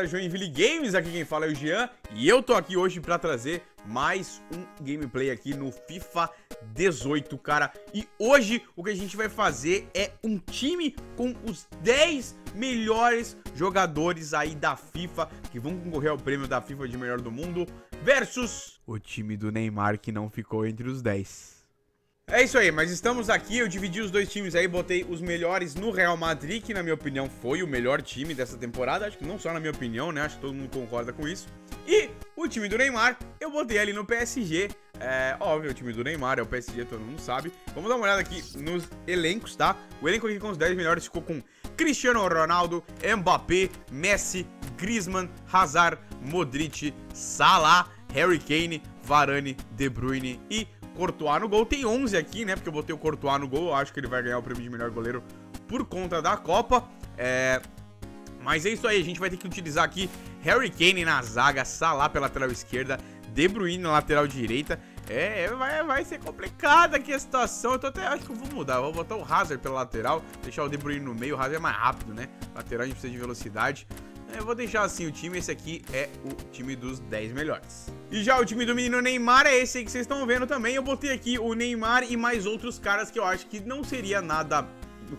da Joinville Games, aqui quem fala é o Jean, e eu tô aqui hoje pra trazer mais um gameplay aqui no FIFA 18, cara. E hoje o que a gente vai fazer é um time com os 10 melhores jogadores aí da FIFA, que vão concorrer ao prêmio da FIFA de melhor do mundo, versus o time do Neymar, que não ficou entre os 10. É isso aí, mas estamos aqui, eu dividi os dois times aí, botei os melhores no Real Madrid, que na minha opinião foi o melhor time dessa temporada, acho que não só na minha opinião, né, acho que todo mundo concorda com isso. E o time do Neymar, eu botei ali no PSG, óbvio, o time do Neymar é o PSG, todo mundo sabe. Vamos dar uma olhada aqui nos elencos, tá? O elenco aqui com os 10 melhores ficou com Cristiano Ronaldo, Mbappé, Messi, Griezmann, Hazard, Modric, Salah, Harry Kane, Varane, De Bruyne e Courtois no gol. Tem 11 aqui, né, porque eu botei o Courtois no gol, eu acho que ele vai ganhar o prêmio de melhor goleiro por conta da Copa, mas é isso aí, a gente vai ter que utilizar aqui Harry Kane na zaga, Salah pela lateral esquerda, De Bruyne na lateral direita, vai ser complicada aqui a situação. Eu tô até, acho que eu vou mudar, eu vou botar o Hazard pela lateral, deixar o De Bruyne no meio, o Hazard é mais rápido, né, lateral a gente precisa de velocidade. Eu vou deixar assim o time, esse aqui é o time dos 10 melhores. E já o time do menino Neymar é esse aí que vocês estão vendo também. Eu botei aqui o Neymar e mais outros caras que eu acho que não seria nada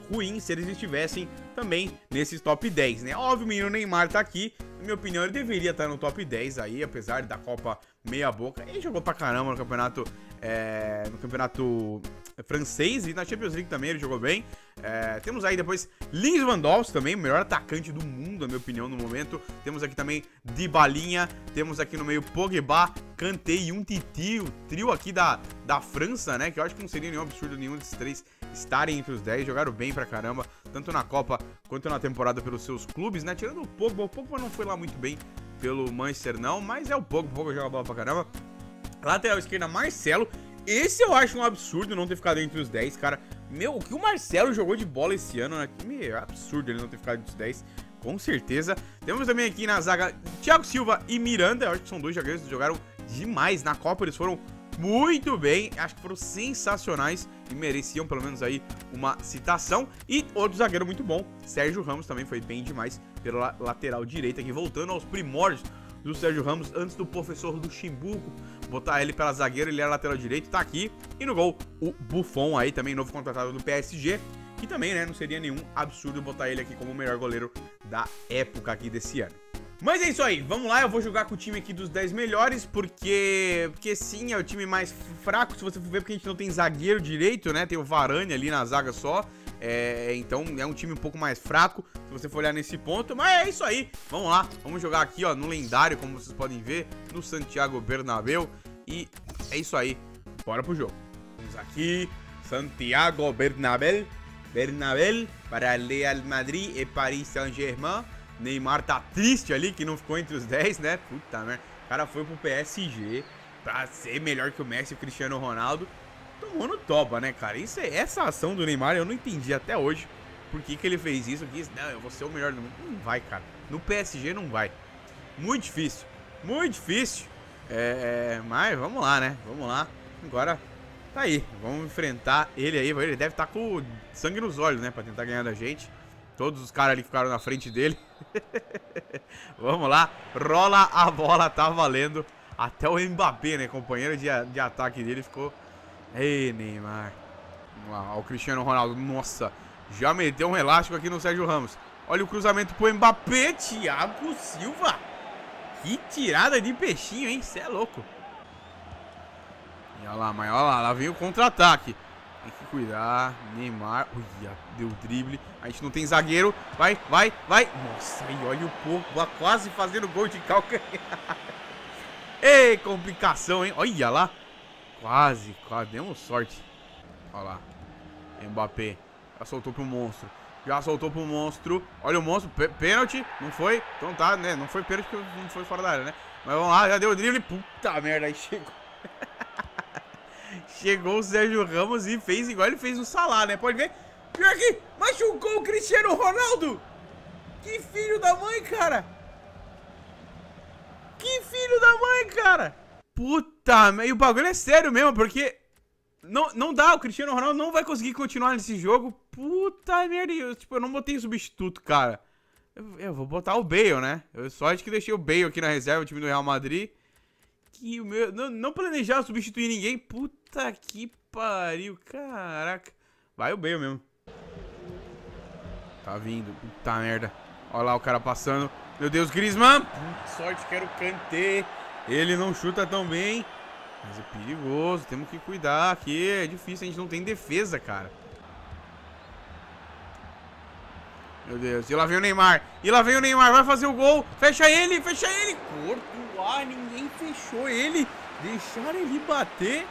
ruim se eles estivessem também nesses top 10, né? Óbvio, o menino Neymar tá aqui. Na minha opinião, ele deveria estar no top 10 aí, apesar da Copa meia boca. Ele jogou pra caramba no campeonato, no campeonato francês, e na Champions League também ele jogou bem. Temos aí depois Lins Van Dals também, o melhor atacante do mundo, na minha opinião, no momento. Temos aqui também Dybalinha, temos aqui no meio Pogba, Kanté e Untiti, o trio aqui da França, né? Que eu acho que não seria nenhum absurdo nenhum desses três estarem entre os 10, jogaram bem pra caramba, tanto na Copa quanto na temporada pelos seus clubes, né? Tirando o Pogba não foi lá muito bem pelo Manchester não, mas é o Pogba joga bola pra caramba. Lateral esquerda, Marcelo. Esse eu acho um absurdo não ter ficado entre os 10, cara. Meu, o que o Marcelo jogou de bola esse ano, né? Meu, é absurdo ele não ter ficado entre os 10, com certeza. Temos também aqui na zaga Thiago Silva e Miranda. Eu acho que são dois jogadores que jogaram demais na Copa, eles foram muito bem, acho que foram sensacionais e mereciam pelo menos aí uma citação. E outro zagueiro muito bom, Sérgio Ramos, também foi bem demais pela lateral direita aqui, voltando aos primórdios do Sérgio Ramos, antes do professor Luxemburgo botar ele pela zagueira, ele era lateral direito, tá aqui. E no gol, o Buffon aí, também novo contratado do PSG, que também, né, não seria nenhum absurdo botar ele aqui como o melhor goleiro da época aqui desse ano. Mas é isso aí, vamos lá, eu vou jogar com o time aqui dos 10 melhores, porque sim, é o time mais fraco, se você for ver, porque a gente não tem zagueiro direito, né, tem o Varane ali na zaga só, então é um time um pouco mais fraco, se você for olhar nesse ponto, mas é isso aí, vamos lá, vamos jogar aqui, ó, no lendário, como vocês podem ver, no Santiago Bernabéu, e é isso aí, bora pro jogo. Vamos aqui, Santiago Bernabéu, para Real Madrid e Paris Saint-Germain. Neymar tá triste ali, que não ficou entre os 10, né? Puta merda. O cara foi pro PSG pra ser melhor que o Messi e o Cristiano Ronaldo. Tomou no toba, né, cara? Essa ação do Neymar eu não entendi até hoje. Por que ele fez isso? Ele disse, não, eu vou ser o melhor do mundo. Não vai, cara. No PSG não vai. Muito difícil. Muito difícil. Mas vamos lá, né? Vamos lá. Agora tá aí. Vamos enfrentar ele aí. Ele deve estar com sangue nos olhos, né? Pra tentar ganhar da gente. Todos os caras ali ficaram na frente dele. Vamos lá. Rola a bola, tá valendo. Até o Mbappé, né? Companheiro de ataque dele ficou. Ei, Neymar. Vamos lá. Olha o Cristiano Ronaldo. Nossa. Já meteu um elástico aqui no Sérgio Ramos. Olha o cruzamento pro Mbappé. Thiago Silva. Que tirada de peixinho, hein? Cê é louco. E olha lá, mas olha lá. Lá vem o contra-ataque. Tem que cuidar, Neymar. Uia, deu drible. A gente não tem zagueiro. Vai, vai, vai. Nossa, e olha o Pogba quase fazendo gol de calcanhar. Ei, complicação, hein? Olha lá. Quase, quase. Deu uma sorte. Olha lá. Mbappé. Já soltou pro monstro. Já soltou pro monstro. Olha o monstro. Pênalti. Não foi? Então tá, né? Não foi pênalti porque não foi fora da área, né? Mas vamos lá, já deu o drible. Puta merda, aí chegou. Chegou o Sérgio Ramos e fez igual ele fez o Salah, né? Pode ver. Pior que machucou o Cristiano Ronaldo. Que filho da mãe, cara. Que filho da mãe, cara. Puta, e o bagulho é sério mesmo, porque não dá, o Cristiano Ronaldo não vai conseguir continuar nesse jogo. Puta merda, eu não botei substituto, cara. Eu vou botar o Bale, né? Eu só acho que deixei o Bale aqui na reserva, o time do Real Madrid. Que o meu... Não planejava substituir ninguém. Puta que pariu, caraca. Vai o Bale mesmo. Tá vindo, puta merda. Olha lá o cara passando. Meu Deus, Griezmann. Sorte que era o Kanté. Ele não chuta tão bem. Mas é perigoso, temos que cuidar aqui. É difícil, a gente não tem defesa, cara. Meu Deus, e lá vem o Neymar. E lá vem o Neymar, vai fazer o gol. Fecha ele, fecha ele. Courtois, ninguém fechou ele. Deixaram ele bater.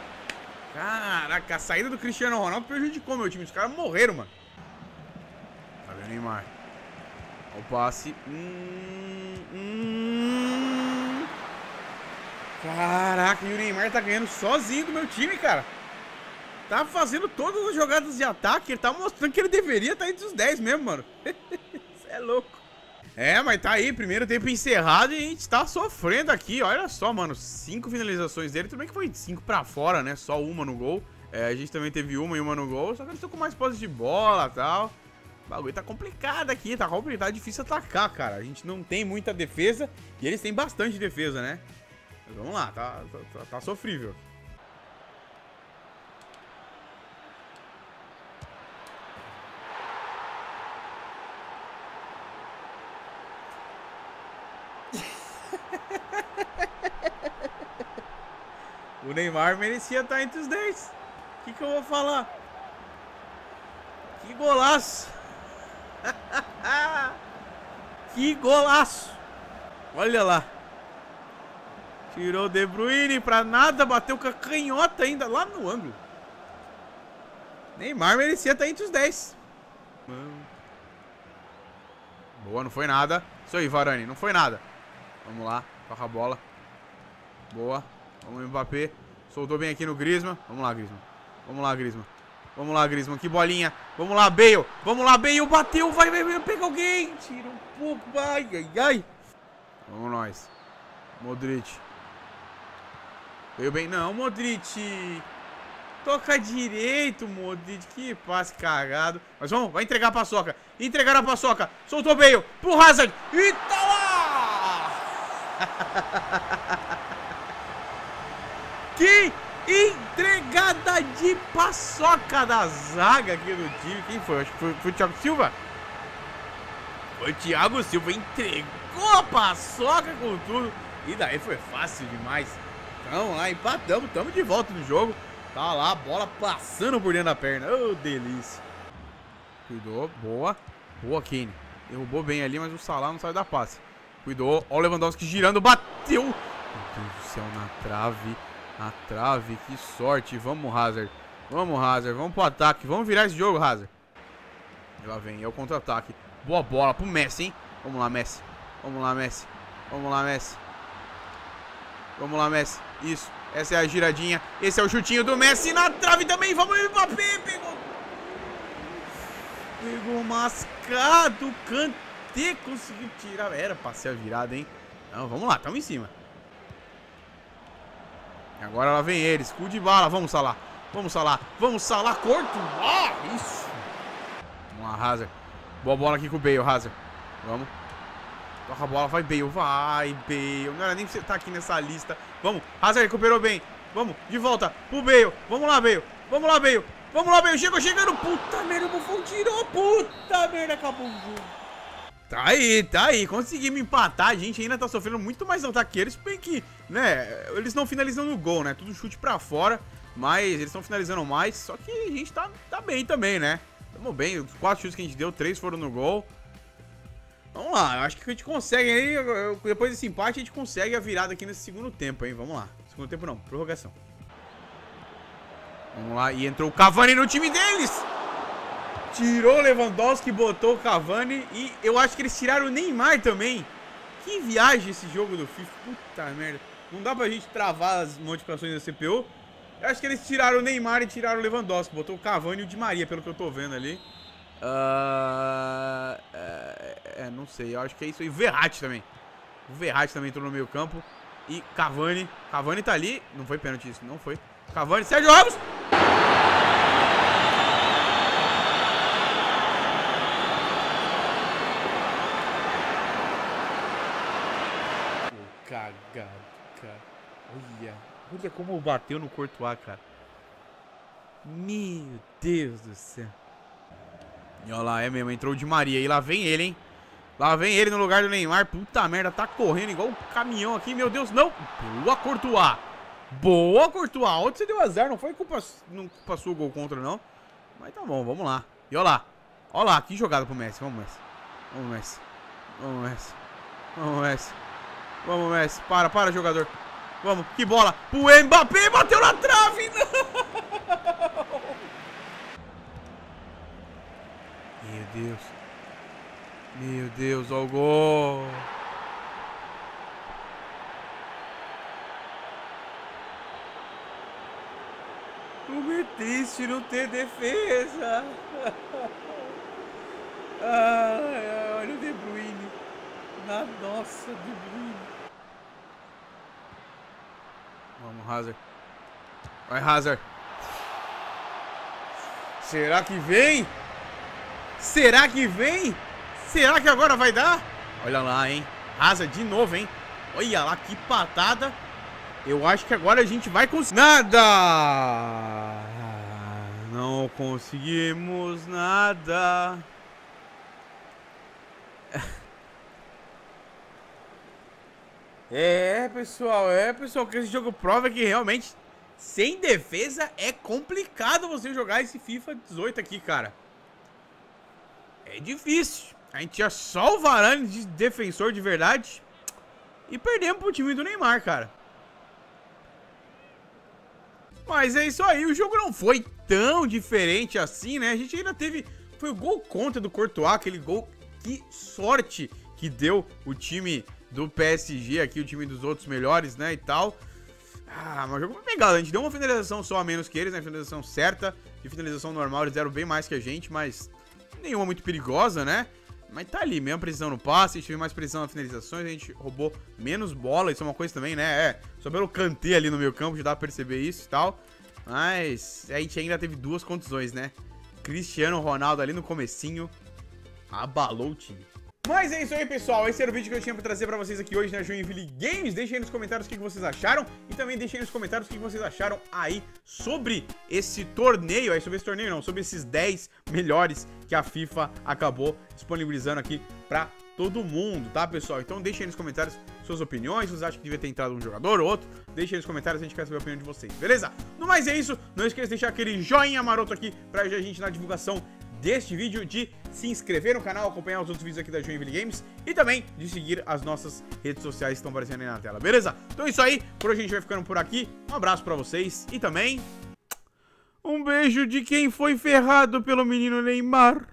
Caraca, a saída do Cristiano Ronaldo prejudicou meu time. Os caras morreram, mano. Lá vem o Neymar. Olha o passe. Caraca, e o Neymar tá ganhando sozinho do meu time, cara. Tá fazendo todas as jogadas de ataque. Ele tá mostrando que ele deveria estar entre os 10 mesmo, mano. Isso é louco. É, mas tá aí, primeiro tempo encerrado. E a gente tá sofrendo aqui, olha só, mano. 5 finalizações dele, tudo bem que foi 5 pra fora, né, só uma no gol. É, a gente também teve uma e uma no gol. Só que eles estão com mais posse de bola e tal. O bagulho tá complicado aqui, tá complicado. Tá difícil atacar, cara, a gente não tem muita defesa. E eles têm bastante defesa, né. Vamos lá, tá sofrível. O Neymar merecia estar entre os 10. O que eu vou falar? Que golaço! Que golaço! Olha lá. Tirou o De Bruyne pra nada, bateu com a canhota ainda lá no ângulo. Neymar merecia estar entre os 10. Mano. Boa, não foi nada. Isso aí, Varane, não foi nada. Vamos lá, toca a bola. Boa, vamos Mbappé. Soltou bem aqui no Griezmann. Vamos lá, Griezmann. Vamos lá, Griezmann. Vamos lá, Griezmann, que bolinha. Vamos lá, Bale. Vamos lá, Bale, bateu, vai, pega alguém. Tira um pouco, vai, ai, ai. Vamos nós. Modric. Veio bem, não, Modric. Toca direito, Modric. Que passe cagado. Mas vamos, vai entregar a paçoca. Entregaram a paçoca. Soltou Bale pro Hazard. E tá lá! Que entregada de paçoca da zaga aqui do time. Quem foi? Acho que foi o Thiago Silva. Foi o Thiago Silva. Entregou a paçoca com tudo. E daí foi fácil demais. Então lá, empatamos, estamos de volta no jogo. Tá lá, a bola passando por dentro da perna. Ô, delícia. Cuidou, boa. Boa, Kane. Derrubou bem ali, mas o Salah não sai da passe. Cuidou, ó o Lewandowski girando, bateu. Meu Deus do céu, na trave. Na trave, que sorte. Vamos, Hazard. Vamos, Hazard. Vamos pro ataque. Vamos virar esse jogo, Hazard. E lá vem, é o contra-ataque. Boa bola pro Messi, hein. Vamos lá, Messi. Vamos lá, Messi. Vamos lá, Messi. Vamos lá, Messi. Isso. Essa é a giradinha. Esse é o chutinho do Messi. Na trave também. Vamos, Mbappé. Pegou mascado. Kanté conseguiu tirar. Era pra ser a virada, hein? Não, vamos lá. Tamo em cima. E agora lá vem eles. Cu de bala. Vamos, Salah. Vamos, Salah. Vamos, Salah. Corto. Ah, isso. Vamos lá, Hazard. Boa bola aqui com o Bale, Hazard. Vamos. Toca a bola, vai Bale, vai Bale. Não era nem pra você estar aqui nessa lista. Vamos, Hazard recuperou bem. Vamos, de volta pro Bale. Vamos lá, Bale. Vamos lá, Bale. Vamos lá, Bale. Chegou, chegando. Puta merda, o Buffon tirou. Puta merda, acabou o jogo. Tá aí, tá aí. Conseguimos empatar. A gente ainda tá sofrendo muito mais ataque que eles. Bem que, né, eles não finalizam no gol, né? Tudo chute pra fora. Mas eles estão finalizando mais. Só que a gente tá bem também, né? Tamo bem. Os 4 chutes que a gente deu, 3 foram no gol. Vamos lá, eu acho que a gente consegue aí, depois desse empate a gente consegue a virada aqui nesse segundo tempo, hein, vamos lá. Segundo tempo não, prorrogação. Vamos lá, e entrou o Cavani no time deles. Tirou o Lewandowski, botou o Cavani e eu acho que eles tiraram o Neymar também. Que viagem esse jogo do FIFA, puta merda. Não dá pra gente travar as modificações da CPU. Eu acho que eles tiraram o Neymar e tiraram o Lewandowski, botou o Cavani e o Di Maria, pelo que eu tô vendo ali. Não sei, eu acho que é isso aí. Verratti também. O Verratti também entrou no meio campo. E Cavani. Cavani tá ali. Não foi pênalti isso, não foi. Cavani, Sérgio Ramos. cagada, cara. Olha, olha como bateu no Courtois, cara. Meu Deus do céu. E olha lá, é mesmo, entrou o Di Maria. E lá vem ele, hein. Lá vem ele no lugar do Neymar. Puta merda, tá correndo igual um caminhão aqui. Meu Deus, não. Boa, Courtois. Boa, Courtois. Onde você deu azar? Não foi culpa, não passou o gol contra, não. Mas tá bom, vamos lá. E olha lá. Olha lá, que jogada pro Messi. Vamos, Messi. Vamos, Messi. Vamos, Messi. Vamos, Messi. Vamos, Messi. Para, jogador. Vamos, que bola. O Mbappé bateu na trave. Não! Meu Deus. Meu Deus, olha o gol. Como é triste não ter defesa. Ah, olha o De Bruyne. Na nossa, De Bruyne. Vamos, Hazard. Vai, Hazard. Será que vem? Será que vem? Será que agora vai dar? Olha lá, hein. Hazard de novo, hein. Olha lá, que patada. Eu acho que agora a gente vai conseguir. Nada! Não conseguimos nada. É, pessoal, que esse jogo prova que realmente sem defesa é complicado você jogar esse FIFA 18 aqui, cara. É difícil. A gente tinha só o Varane de defensor de verdade e perdemos pro time do Neymar, cara. Mas é isso aí, o jogo não foi tão diferente assim, né? A gente ainda teve... Foi o gol contra do Courtois, aquele gol... Que sorte que deu o time do PSG aqui, o time dos outros melhores, né, e tal. Ah, mas o jogo foi pegado, a gente deu uma finalização só a menos que eles, né, finalização certa. De finalização normal eles deram bem mais que a gente, mas nenhuma muito perigosa, né. Mas tá ali, mesmo precisão no passe, a gente teve mais precisão nas finalizações, a gente roubou menos bola, isso é uma coisa também, né, só pelo Kanté ali no meio campo já dá pra perceber isso e tal. Mas a gente ainda teve duas contusões, né, Cristiano Ronaldo ali no comecinho abalou o time. Mas é isso aí, pessoal. Esse era o vídeo que eu tinha pra trazer pra vocês aqui hoje na Joinville Games. Deixem aí nos comentários o que vocês acharam. E também deixem aí nos comentários o que vocês acharam aí sobre esse torneio. Sobre esse torneio não, sobre esses 10 melhores que a FIFA acabou disponibilizando aqui pra todo mundo, tá, pessoal? Então deixem aí nos comentários suas opiniões. Se vocês acham que devia ter entrado um jogador ou outro, deixem aí nos comentários, a gente quer saber a opinião de vocês, beleza? No mais é isso. Não esqueça de deixar aquele joinha maroto aqui pra ajudar a gente na divulgação deste vídeo, de se inscrever no canal, acompanhar os outros vídeos aqui da Joinville Games e também de seguir as nossas redes sociais que estão aparecendo aí na tela, beleza? Então é isso aí, por hoje a gente vai ficando por aqui, um abraço pra vocês e também um beijo de quem foi ferrado pelo menino Neymar.